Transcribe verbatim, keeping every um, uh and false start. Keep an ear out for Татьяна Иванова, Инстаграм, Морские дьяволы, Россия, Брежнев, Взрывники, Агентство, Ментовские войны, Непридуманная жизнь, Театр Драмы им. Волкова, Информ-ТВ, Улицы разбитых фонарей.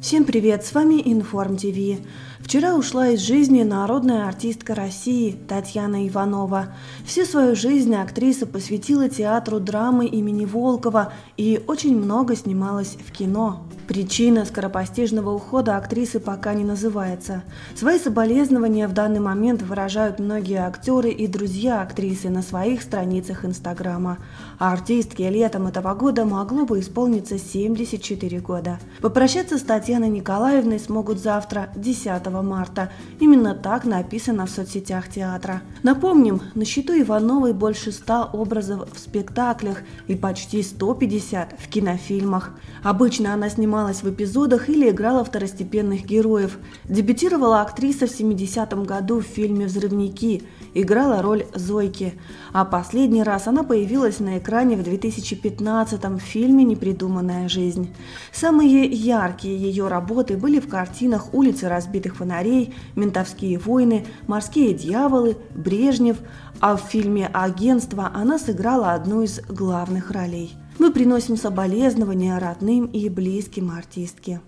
Всем привет, с вами Информ-ТВ. Вчера ушла из жизни народная артистка России Татьяна Иванова. Всю свою жизнь актриса посвятила театру драмы имени Волкова и очень много снималась в кино. Причина скоропостижного ухода актрисы пока не называется. Свои соболезнования в данный момент выражают многие актеры и друзья актрисы на своих страницах Инстаграма. А артистке летом этого года могло бы исполниться семьдесят четыре года. Попрощаться с Татьяной Татьяной Николаевной смогут завтра, десятого марта. Именно так написано в соцсетях театра. Напомним, на счету Ивановой больше ста образов в спектаклях и почти сто пятьдесят в кинофильмах. Обычно она снималась в эпизодах или играла второстепенных героев. Дебютировала актриса в семидесятом году в фильме «Взрывники», играла роль Зойки. А последний раз она появилась на экране в две тысячи пятнадцатом в фильме «Непридуманная жизнь». Самые яркие ее Ее работы были в картинах «Улицы разбитых фонарей», «Ментовские войны», «Морские дьяволы», «Брежнев», а в фильме «Агентство» она сыграла одну из главных ролей. Мы приносим соболезнования родным и близким артистке.